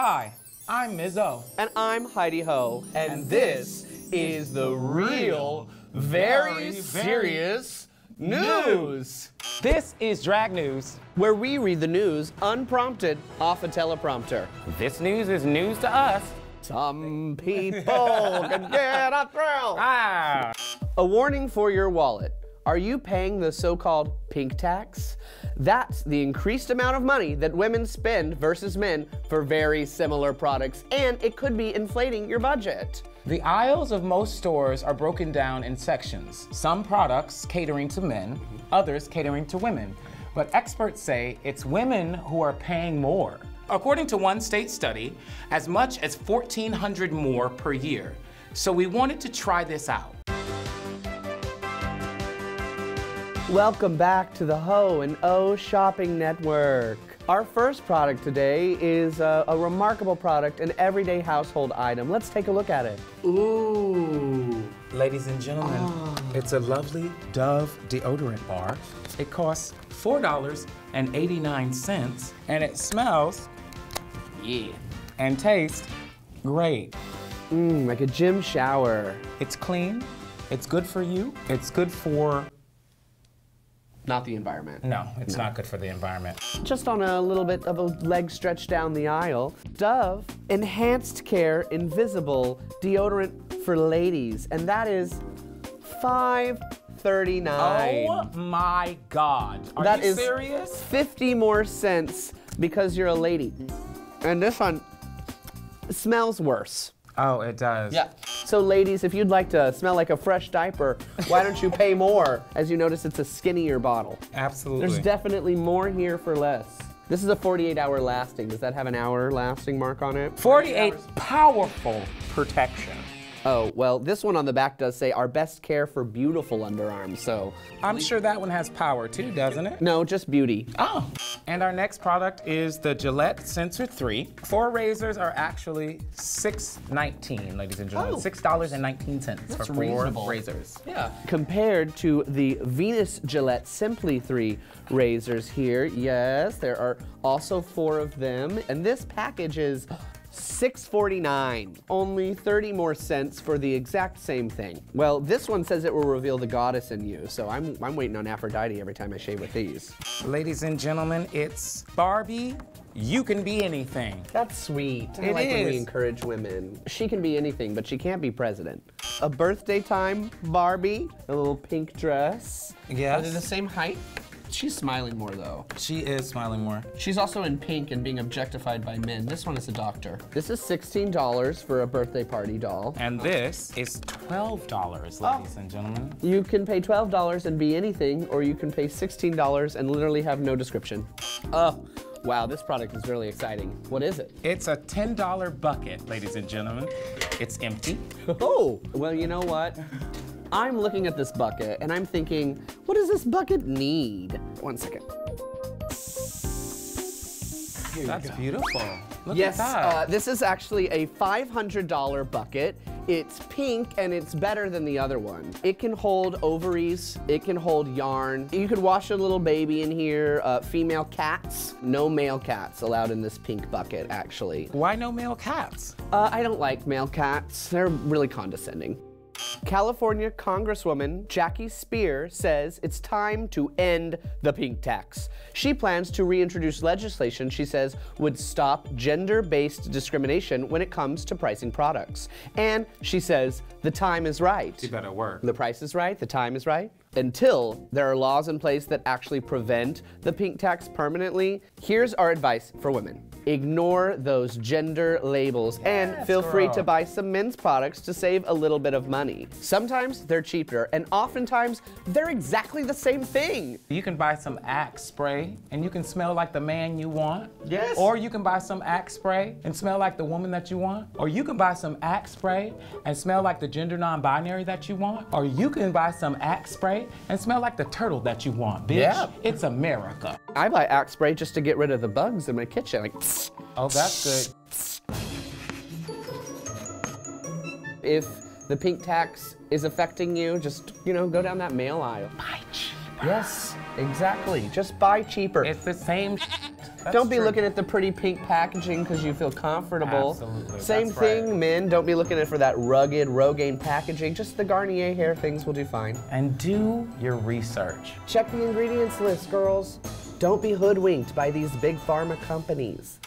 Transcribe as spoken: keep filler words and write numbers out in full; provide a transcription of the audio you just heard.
Hi, I'm Miz O. And I'm Heidi Ho. And, and this is the real, very, very serious news. This is Drag News, where we read the news unprompted off a teleprompter. This news is news to us. Some people can get a thrill. Ah. A warning for your wallet. Are you paying the so-called pink tax? That's the increased amount of money that women spend versus men for very similar products, and it could be inflating your budget. The aisles of most stores are broken down in sections, some products catering to men, others catering to women. But experts say it's women who are paying more. According to one state study, as much as fourteen hundred dollars more per year. So we wanted to try this out. Welcome back to the Ho and O Shopping Network. Our first product today is a, a remarkable product, an everyday household item. Let's take a look at it. Ooh. Ladies and gentlemen, oh. It's a lovely Dove deodorant bar. It costs four dollars and eighty-nine cents, and it smells, yeah, and tastes great. Mmm, like a gym shower. It's clean, it's good for you, it's good for... Not the environment. No, it's no. not good for the environment. Just on a little bit of a leg stretch down the aisle, Dove Enhanced Care Invisible Deodorant for Ladies, and that is five thirty-nine. Oh my God, are that you serious? That is fifty more cents because you're a lady. And this one smells worse. Oh, it does. Yeah. So ladies, if you'd like to smell like a fresh diaper, why don't you pay more? As you notice, it's a skinnier bottle. Absolutely. There's definitely more here for less. This is a forty-eight hour lasting. Does that have an hour lasting mark on it? forty-eight powerful protection. Oh, well, this one on the back does say, our best care for beautiful underarms, so. I'm sure that one has power too, doesn't it? No, just beauty. Oh. And our next product is the Gillette Sensor Three. Four razors are actually six nineteen, ladies and gentlemen. Oh. six dollars and nineteen cents for four reasonable. razors. Yeah. Compared to the Venus Gillette Simply Three razors here, yes, there are also four of them, and this package is six forty-nine, only thirty more cents for the exact same thing. Well, this one says it will reveal the goddess in you, so I'm, I'm waiting on Aphrodite every time I shave with these. Ladies and gentlemen, it's Barbie, you can be anything. That's sweet. I it like is. when we encourage women. She can be anything, but she can't be president. A birthday time Barbie, a little pink dress. Yes. Are they the same height? She's smiling more, though. She is smiling more. She's also in pink and being objectified by men. This one is a doctor. This is sixteen dollars for a birthday party doll. And this is twelve dollars, ladies oh. and gentlemen. You can pay twelve dollars and be anything, or you can pay sixteen dollars and literally have no description. Oh, wow, this product is really exciting. What is it? It's a ten dollar bucket, ladies and gentlemen. It's empty. Oh, well, you know what? I'm looking at this bucket and I'm thinking, what does this bucket need? One second. Here That's beautiful. Look yes, at that. Uh, this is actually a five hundred dollar bucket. It's pink and it's better than the other one. It can hold ovaries, it can hold yarn. You could wash a little baby in here, uh, female cats. No male cats allowed in this pink bucket, actually. Why no male cats? Uh, I don't like male cats. They're really condescending. California Congresswoman Jackie Speier says it's time to end the pink tax. She plans to reintroduce legislation she says would stop gender-based discrimination when it comes to pricing products. And she says the time is right. You better work. The price is right, the time is right. Until there are laws in place that actually prevent the pink tax permanently, here's our advice for women. Ignore those gender labels yes, and feel girl. free to buy some men's products to save a little bit of money. Sometimes they're cheaper and oftentimes they're exactly the same thing. You can buy some Axe spray and you can smell like the man you want. Yes. Or you can buy some Axe spray and smell like the woman that you want. Or you can buy some Axe spray and smell like the gender non-binary that you want. Or you can buy some Axe spray and smell like the turtle that you want, bitch. Yep. It's America. I buy Axe spray just to get rid of the bugs in my kitchen. Like, psst, oh, that's psst, good. Psst. If the pink tax is affecting you, just, you know, go down that mail aisle. Buy cheaper. Yes, exactly. Just buy cheaper. It's the same shit. That's don't be true. looking at the pretty pink packaging because you feel comfortable. Absolutely. Same That's thing, right. men. Don't be looking at for that rugged Rogaine packaging. Just the Garnier hair things will do fine. And do your research. Check the ingredients list, girls. Don't be hoodwinked by these big pharma companies.